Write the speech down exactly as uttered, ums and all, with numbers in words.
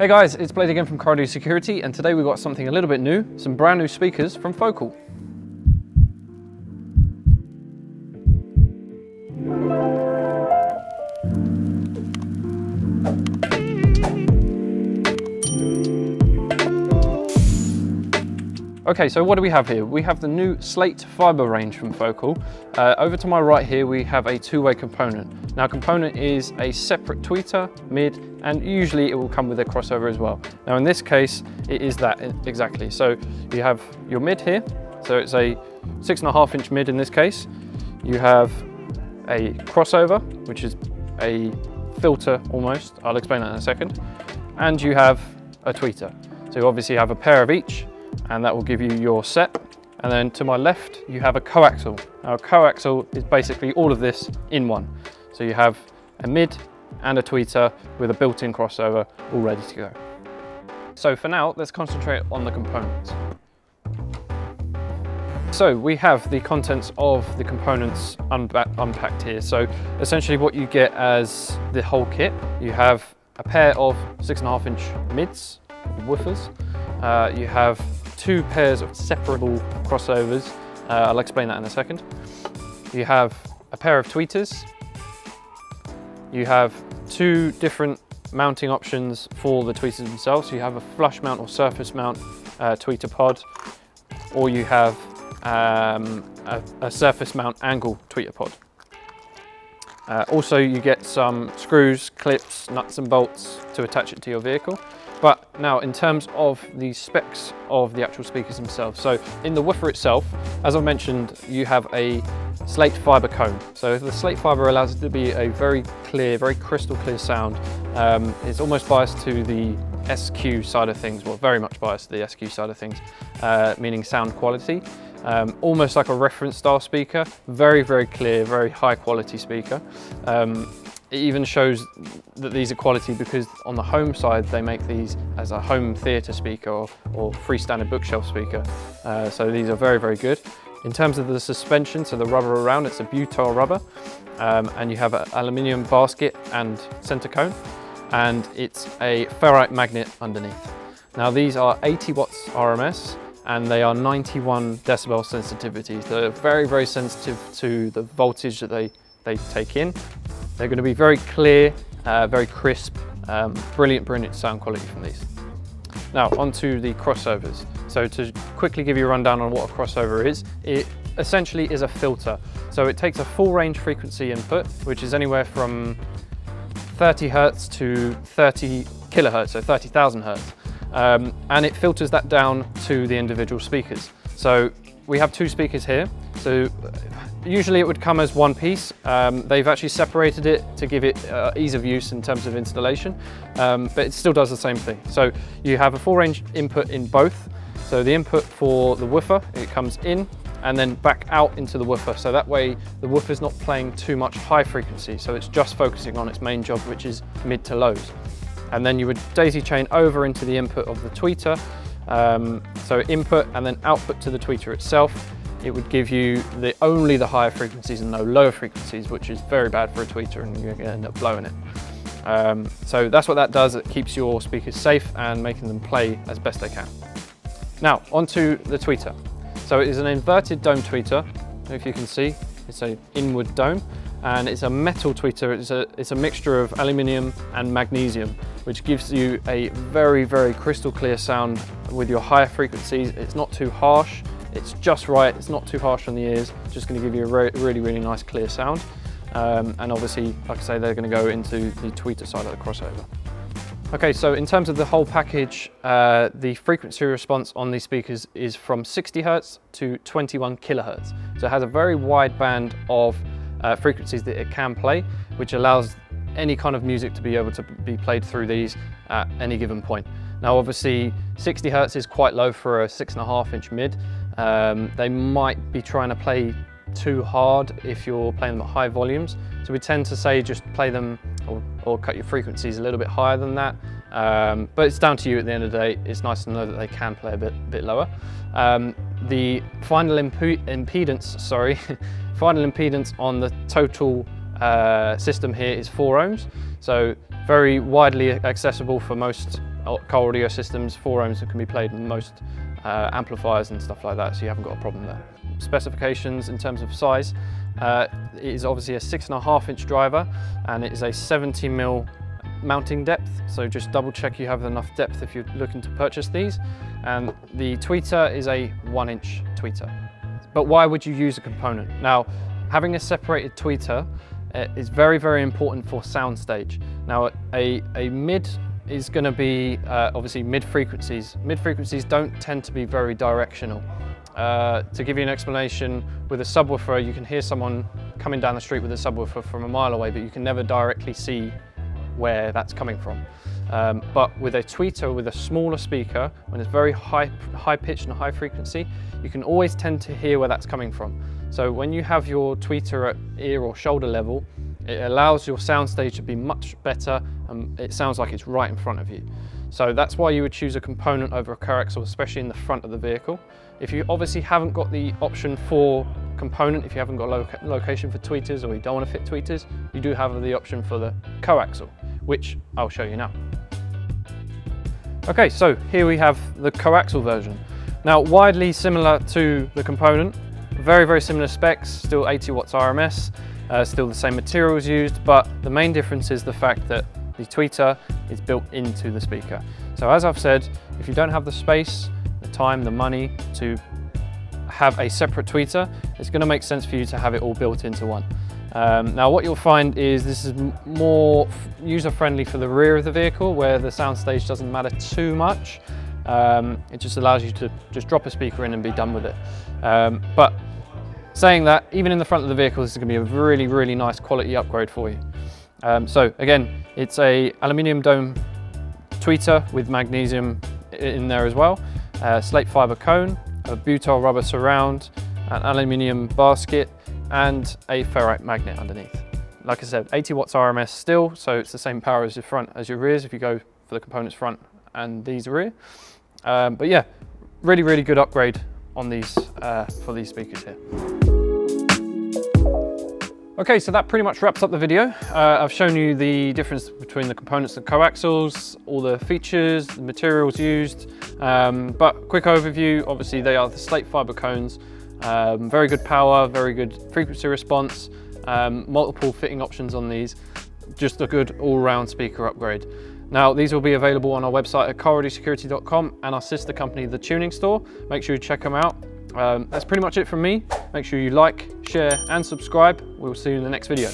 Hey guys, it's Blade again from Car Audio Security, and today we've got something a little bit new, some brand new speakers from Focal. Okay, so what do we have here? We have the new Slatefiber range from Focal. Uh, over to my right here, we have a two-way component. Now, component is a separate tweeter, mid, and usually it will come with a crossover as well. Now, in this case, it is that exactly. So you have your mid here. So it's a six and a half inch mid in this case. You have a crossover, which is a filter almost. I'll explain that in a second. And you have a tweeter. So you obviously have a pair of each, and that will give you your set. And then to my left, you have a coaxial. Now a coaxial is basically all of this in one. So you have a mid and a tweeter with a built-in crossover all ready to go. So for now, let's concentrate on the components. So we have the contents of the components unpa- unpacked here. So essentially what you get as the whole kit, you have a pair of six and a half inch mids, woofers. Uh, you have two pairs of separable crossovers. Uh, I'll explain that in a second. You have a pair of tweeters. You have two different mounting options for the tweeters themselves. So you have a flush mount or surface mount uh, tweeter pod, or you have um, a, a surface mount angle tweeter pod. Uh, also, you get some screws, clips, nuts and bolts to attach it to your vehicle. But now in terms of the specs of the actual speakers themselves. So in the woofer itself, as I mentioned, you have a Slatefiber cone. So the Slatefiber allows it to be a very clear, very crystal clear sound. Um, it's almost biased to the S Q side of things, well, very much biased to the S Q side of things, uh, meaning sound quality. Um, almost like a reference style speaker, very, very clear, very high quality speaker. Um, It even shows that these are quality because on the home side, they make these as a home theater speaker or, or freestanding bookshelf speaker. Uh, so these are very, very good. In terms of the suspension, so the rubber around, it's a butyl rubber, um, and you have an aluminium basket and center cone, and it's a ferrite magnet underneath. Now these are eighty watts R M S, and they are ninety-one decibel sensitivity. They're very, very sensitive to the voltage that they, they take in. They're going to be very clear, uh, very crisp, um, brilliant, brilliant sound quality from these. Now onto the crossovers. So to quickly give you a rundown on what a crossover is, it essentially is a filter. So it takes a full range frequency input, which is anywhere from thirty hertz to thirty kilohertz, so thirty thousand hertz. Um, and it filters that down to the individual speakers. So we have two speakers here. So usually it would come as one piece. Um, they've actually separated it to give it uh, ease of use in terms of installation, um, but it still does the same thing. So you have a full range input in both. So the input for the woofer, it comes in and then back out into the woofer. So that way the woofer's not playing too much high frequency. So it's just focusing on its main job, which is mid to lows. And then you would daisy chain over into the input of the tweeter. Um, so input and then output to the tweeter itself. It would give you the only the higher frequencies and no lower frequencies, which is very bad for a tweeter, and you're going to end up blowing it. Um, so that's what that does. It keeps your speakers safe and making them play as best they can. Now onto the tweeter. So it is an inverted dome tweeter. If you can see, it's an inward dome, and it's a metal tweeter. It's a, it's a mixture of aluminium and magnesium, which gives you a very, very crystal clear sound with your higher frequencies. It's not too harsh. It's just right, it's not too harsh on the ears, just going to give you a re really, really nice clear sound. Um, and obviously, like I say, they're going to go into the tweeter side of the crossover. Okay, so in terms of the whole package, uh, the frequency response on these speakers is from sixty hertz to twenty-one kilohertz. So it has a very wide band of uh, frequencies that it can play, which allows any kind of music to be able to be played through these at any given point. Now, obviously, sixty hertz is quite low for a six and a half inch mid. Um, they might be trying to play too hard if you're playing them at high volumes. So we tend to say just play them or, or cut your frequencies a little bit higher than that. Um, but it's down to you at the end of the day. It's nice to know that they can play a bit, bit lower. Um, the final impe impedance, sorry, final impedance on the total uh, system here is four ohms. So very widely accessible for most car audio systems, four ohms that can be played in most uh, amplifiers and stuff like that, so you haven't got a problem there. Specifications in terms of size, uh, it is obviously a six and a half inch driver, and it is a seventy mil mounting depth, so just double check you have enough depth if you're looking to purchase these. And the tweeter is a one inch tweeter. But why would you use a component? Now, having a separated tweeter is very, very important for soundstage. Now, a, a mid is going to be uh, obviously mid frequencies. Mid frequencies don't tend to be very directional. Uh, to give you an explanation, with a subwoofer, you can hear someone coming down the street with a subwoofer from a mile away, but you can never directly see where that's coming from. Um, but with a tweeter, with a smaller speaker, when it's very high, high pitched and high frequency, you can always tend to hear where that's coming from. So when you have your tweeter at ear or shoulder level, it allows your soundstage to be much better, and it sounds like it's right in front of you. So that's why you would choose a component over a coaxial, especially in the front of the vehicle. If you obviously haven't got the option for component, if you haven't got a loca location for tweeters, or you don't want to fit tweeters, you do have the option for the coaxial, which I'll show you now. Okay, so here we have the coaxial version. Now, widely similar to the component, very, very similar specs, still eighty watts R M S, uh, still the same materials used, but the main difference is the fact that the tweeter is built into the speaker. So as I've said, if you don't have the space, the time, the money to have a separate tweeter, it's going to make sense for you to have it all built into one. Um, now what you'll find is this is more user-friendly for the rear of the vehicle, where the soundstage doesn't matter too much. Um, it just allows you to just drop a speaker in and be done with it. Um, but saying that, even in the front of the vehicle, this is going to be a really, really nice quality upgrade for you. Um, so again, it's a aluminium dome tweeter with magnesium in there as well, a slate fiber cone, a butyl rubber surround, an aluminium basket, and a ferrite magnet underneath. Like I said, eighty watts R M S still, so it's the same power as your front as your rears if you go for the components front and these rear. Um, but yeah, really, really good upgrade on these uh, for these speakers here. Okay, so that pretty much wraps up the video. Uh, I've shown you the difference between the components and coaxials, all the features, the materials used, um, but quick overview, obviously they are the slate fiber cones. Um, very good power, very good frequency response, um, multiple fitting options on these, just a good all-round speaker upgrade. Now, these will be available on our website at car audio security dot com and our sister company, The Tuning Store. Make sure you check them out. Um, that's pretty much it from me. Make sure you like, share, and subscribe. We'll see you in the next video.